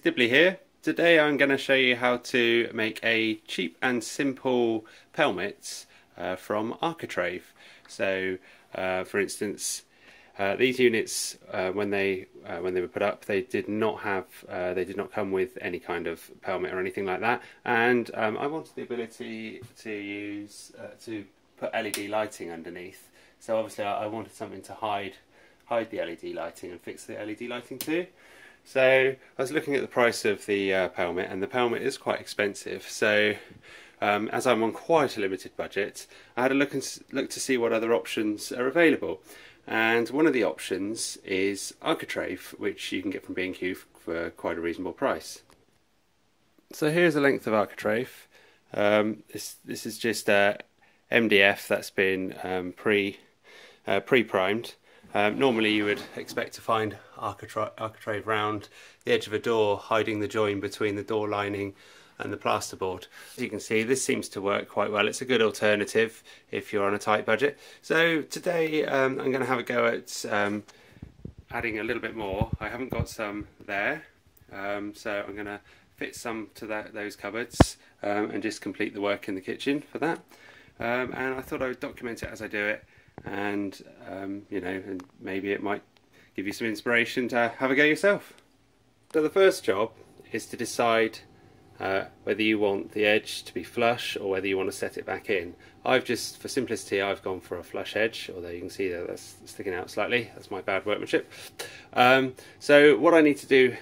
Dibley here. Today I'm going to show you how to make a cheap and simple pelmets from Architrave. So for instance these units when they were put up, they did not come with any kind of pelmet or anything like that, and I wanted the ability to use to put LED lighting underneath. So obviously I wanted something to hide the LED lighting and fix the LED lighting too. So I was looking at the price of the pelmet, and the pelmet is quite expensive. So as I'm on quite a limited budget, I had a look to see what other options are available. And one of the options is Architrave, which you can get from B&Q for quite a reasonable price. So here's the length of Architrave. This is just MDF that's been pre-primed. Normally you would expect to find Architrave round the edge of a door, hiding the join between the door lining and the plasterboard. As you can see, this seems to work quite well. It's a good alternative if you're on a tight budget. So today I'm going to have a go at adding a little bit more. I haven't got some there, so I'm going to fit some to those cupboards and just complete the work in the kitchen for that. And I thought I would document it as I do it, and you know, and maybe it might give you some inspiration to have a go yourself. So the first job is to decide whether you want the edge to be flush or whether you want to set it back in. I've just, for simplicity, I've gone for a flush edge, although you can see that that's sticking out slightly. That's my bad workmanship. So what I need to do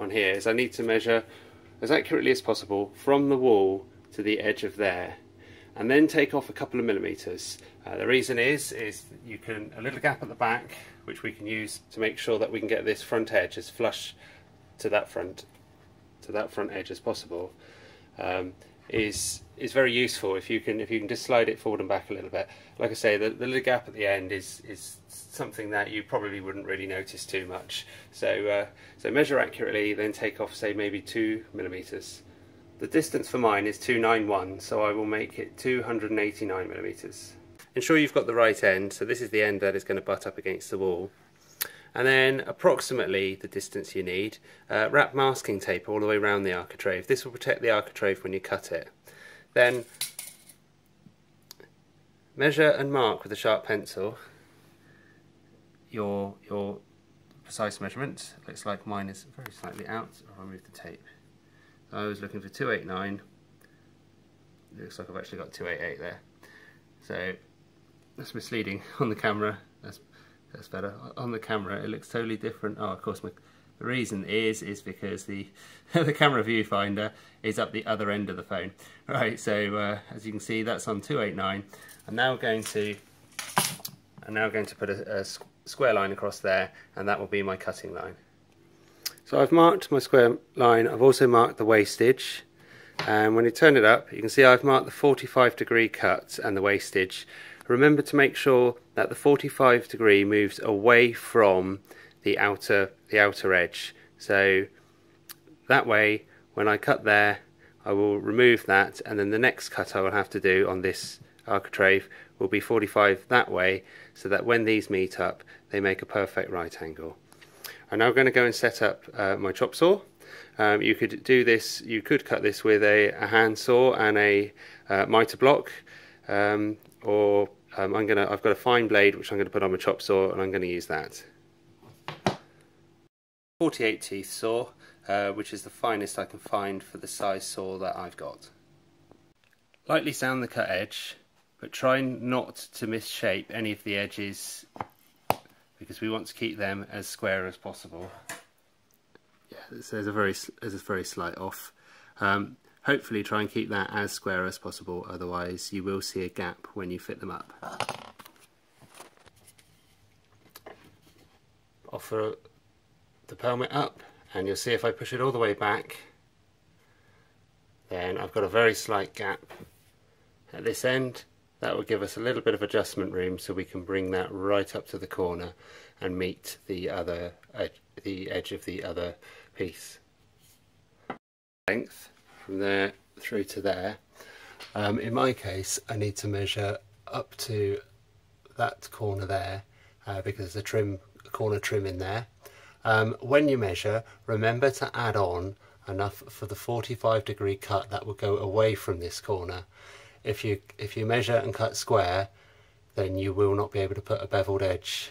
on here is I need to measure as accurately as possible from the wall to the edge of there, and then take off a couple of millimetres. The reason is you can, a little gap at the back, which we can use to make sure that we can get this front edge as flush to that front edge as possible, is very useful if you can just slide it forward and back a little bit. Like I say, the little gap at the end is something that you probably wouldn't really notice too much. So so measure accurately, then take off, say, maybe 2 millimetres. The distance for mine is 291, so I will make it 289 millimetres. Ensure you've got the right end, so this is the end that is going to butt up against the wall. And then approximately the distance you need. Wrap masking tape all the way around the architrave. This will protect the architrave when you cut it. Then measure and mark with a sharp pencil your precise measurement. Looks like mine is very slightly out. I'll remove the tape. I was looking for 289. Looks like I've actually got 288 there. So that's misleading on the camera. That's better on the camera. It looks totally different. Oh, of course, the reason is because the camera viewfinder is up the other end of the phone. Right. So as you can see, that's on 289. I'm now going to put a square line across there, and that will be my cutting line. So I've marked my square line, I've also marked the wastage, and when you turn it up you can see I've marked the 45-degree cut and the wastage. Remember to make sure that the 45-degree moves away from the outer edge, so that way when I cut there I will remove that, and then the next cut I will have to do on this architrave will be 45 that way, so that when these meet up they make a perfect right angle. I'm now going to go and set up my chop saw. You could do this, you could cut this with a hand saw and a mitre block, or I've got a fine blade which I'm going to put on my chop saw, and I'm going to use that. 48 teeth saw, which is the finest I can find for the size saw that I've got. Lightly sound the cut edge, but try not to misshape any of the edges, because we want to keep them as square as possible. Yeah, there's a very slight off. Hopefully try and keep that as square as possible, otherwise you will see a gap when you fit them up. Offer the pelmet up, and you'll see if I push it all the way back, then I've got a very slight gap at this end. That will give us a little bit of adjustment room, so we can bring that right up to the corner and meet the edge of the other piece. Length from there through to there. In my case, I need to measure up to that corner there because there's a corner trim in there. When you measure, remember to add on enough for the 45-degree cut that will go away from this corner. If you measure and cut square, then you will not be able to put a beveled edge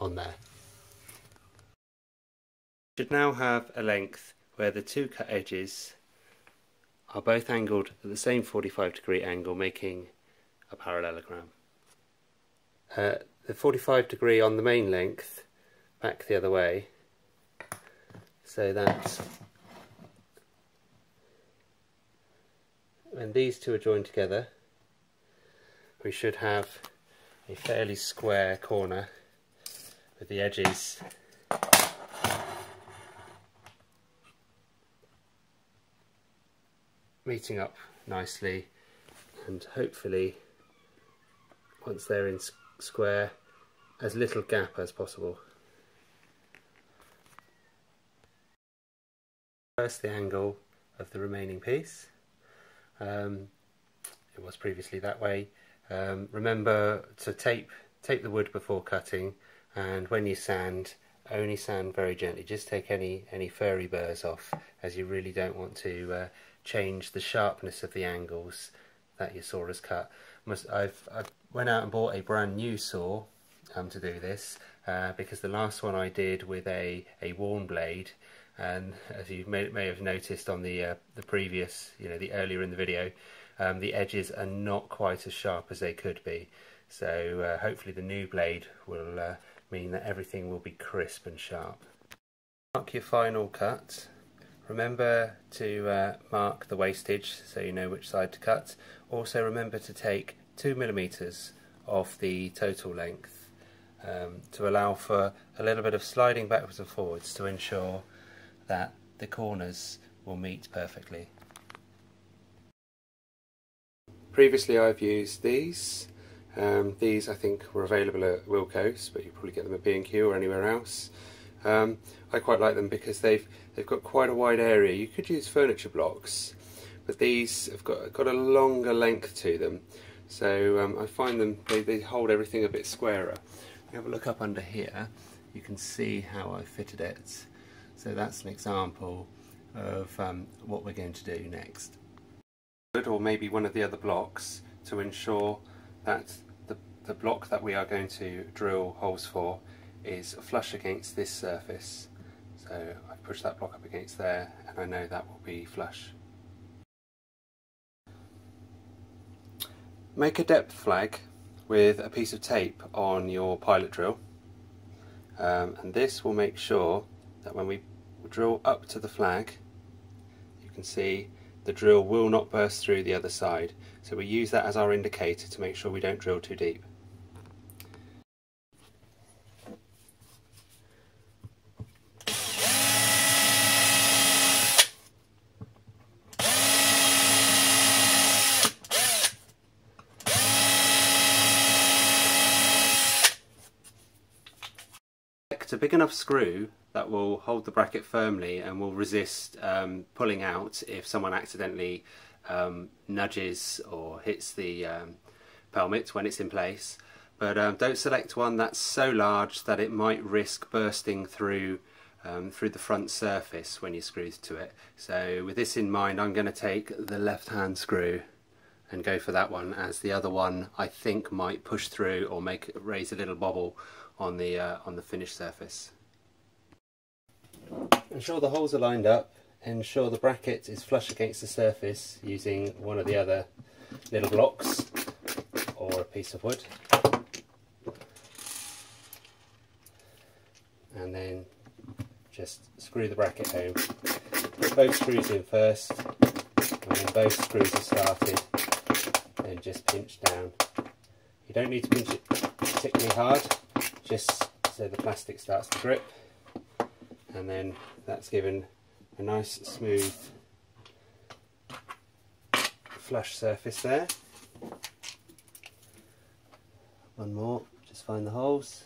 on there. You should now have a length where the two cut edges are both angled at the same 45-degree angle, making a parallelogram. The 45-degree on the main length back the other way, so that when these two are joined together, we should have a fairly square corner with the edges meeting up nicely, and hopefully, once they're in square, as little gap as possible. First, the angle of the remaining piece. It was previously that way. Remember to tape the wood before cutting, and when you sand, only sand very gently. Just take any furry burrs off, as you really don't want to change the sharpness of the angles that your saw has cut. I went out and bought a brand new saw to do this, because the last one I did with a worn blade, and as you may have noticed on the previous, the earlier in the video, the edges are not quite as sharp as they could be. So hopefully the new blade will mean that everything will be crisp and sharp. Mark your final cut. Remember to mark the wastage so you know which side to cut. Also remember to take 2 millimeters off the total length to allow for a little bit of sliding backwards and forwards to ensure that the corners will meet perfectly. Previously I've used these. These I think were available at Wilco's, but you probably get them at B&Q or anywhere else. I quite like them because they've got quite a wide area. You could use furniture blocks, but these have got a longer length to them, so I find them they hold everything a bit squarer. If you have a look up under here, you can see how I fitted it. So that's an example of what we're going to do next. Or maybe one of the other blocks to ensure that the block that we are going to drill holes for is flush against this surface. So I push that block up against there, and I know that will be flush. Make a depth flag with a piece of tape on your pilot drill, and this will make sure that when we drill up to the flag, you can see the drill will not burst through the other side. So we use that as our indicator to make sure we don't drill too deep. A big enough screw that will hold the bracket firmly and will resist pulling out if someone accidentally nudges or hits the pelmet when it's in place, but don't select one that's so large that it might risk bursting through the front surface when you screw to it. So with this in mind, I'm going to take the left hand screw and go for that one, as the other one I think might push through or raise a little bobble on the finished surface. Ensure the holes are lined up. Ensure the bracket is flush against the surface using one of the other little blocks or a piece of wood, and then just screw the bracket home. Put both screws in first, and when both screws are started, then just pinch down. You don't need to pinch it particularly hard, just so the plastic starts to grip, and then that's given a nice smooth flush surface there. One more, just find the holes,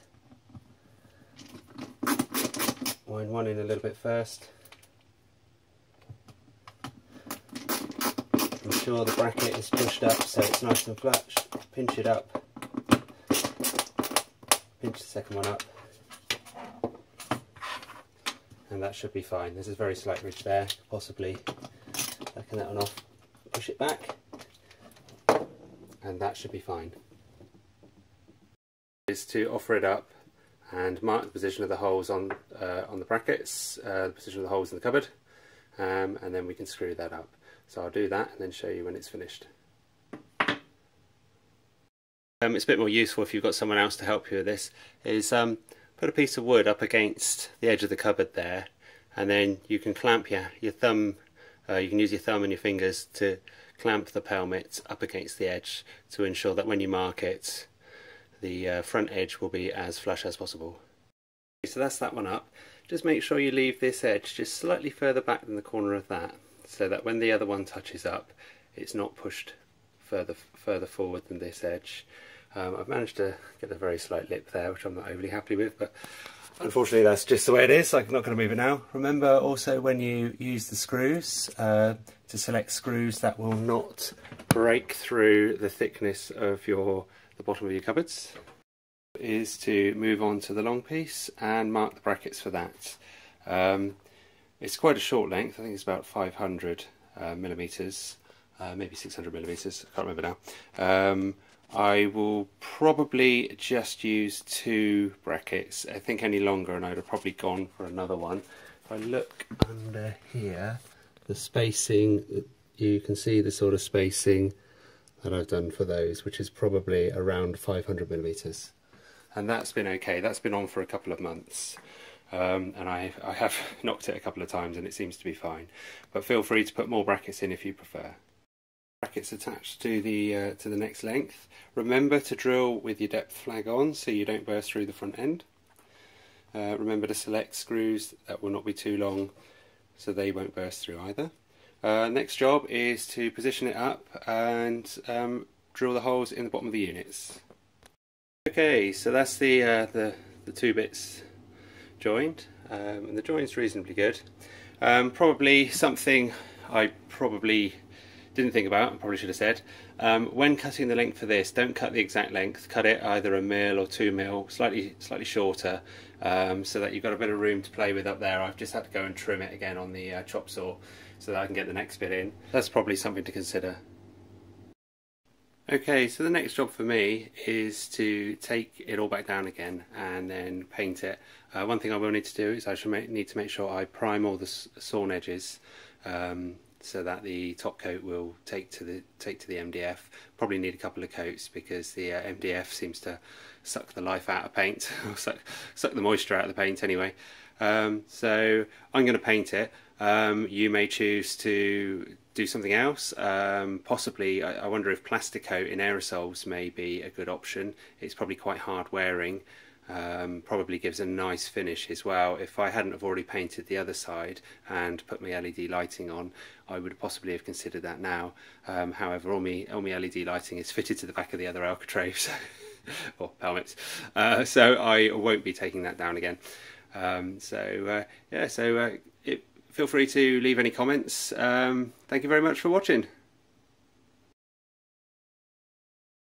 wind one in a little bit first. Ensure the bracket is pushed up so it's nice and flush, pinch it up. Pinch the second one up, and that should be fine. There's a very slight ridge there, possibly. Taking that one off, push it back, and that should be fine. Is to offer it up and mark the position of the holes on the brackets, the position of the holes in the cupboard, and then we can screw that up. So I'll do that and then show you when it's finished. It's a bit more useful if you've got someone else to help you with this, is put a piece of wood up against the edge of the cupboard there, and then you can clamp your thumb, you can use your thumb and your fingers to clamp the pelmet up against the edge to ensure that when you mark it, the front edge will be as flush as possible. So that's that one up. Just make sure you leave this edge just slightly further back than the corner of that, so that when the other one touches up, it's not pushed further forward than this edge. I've managed to get a very slight lip there, which I'm not overly happy with, but unfortunately that's just the way it is, so I'm not going to move it now. Remember also when you use the screws, to select screws that will not break through the thickness of the bottom of your cupboards, is to move on to the long piece and mark the brackets for that. It's quite a short length, I think it's about 500 millimetres, maybe 600 millimetres, I can't remember now. I will probably just use two brackets, I think any longer and I'd have probably gone for another one. If I look under here, the spacing, you can see the sort of spacing that I've done for those, which is probably around 500 millimeters, and that's been okay. That's been on for a couple of months, and I have knocked it a couple of times, and it seems to be fine. But feel free to put more brackets in if you prefer. Brackets attached to the next length. Remember to drill with your depth flag on, so you don't burst through the front end. Remember to select screws that will not be too long, so they won't burst through either. Next job is to position it up and drill the holes in the bottom of the units. Okay, so that's the two bits joined, and the join's reasonably good. Probably something I probably didn't think about and probably should have said, when cutting the length for this, don't cut the exact length, cut it either 1mm or 2mm, slightly shorter, so that you've got a bit of room to play with up there. I've just had to go and trim it again on the chop saw so that I can get the next bit in. That's probably something to consider. Okay, so the next job for me is to take it all back down again and then paint it. One thing I will need to do is I should need to make sure I prime all the sawn edges, so that the top coat will take to the MDF. Probably need a couple of coats because the MDF seems to suck the life out of paint, or suck the moisture out of the paint anyway. So I'm going to paint it. You may choose to do something else. Possibly, I wonder if Plasticote in aerosols may be a good option. It's probably quite hard wearing. Probably gives a nice finish as well. If I hadn't have already painted the other side and put my LED lighting on, I would possibly have considered that now. However, all my LED lighting is fitted to the back of the other Architraves or pelmets, so I won't be taking that down again. Feel free to leave any comments. Thank you very much for watching.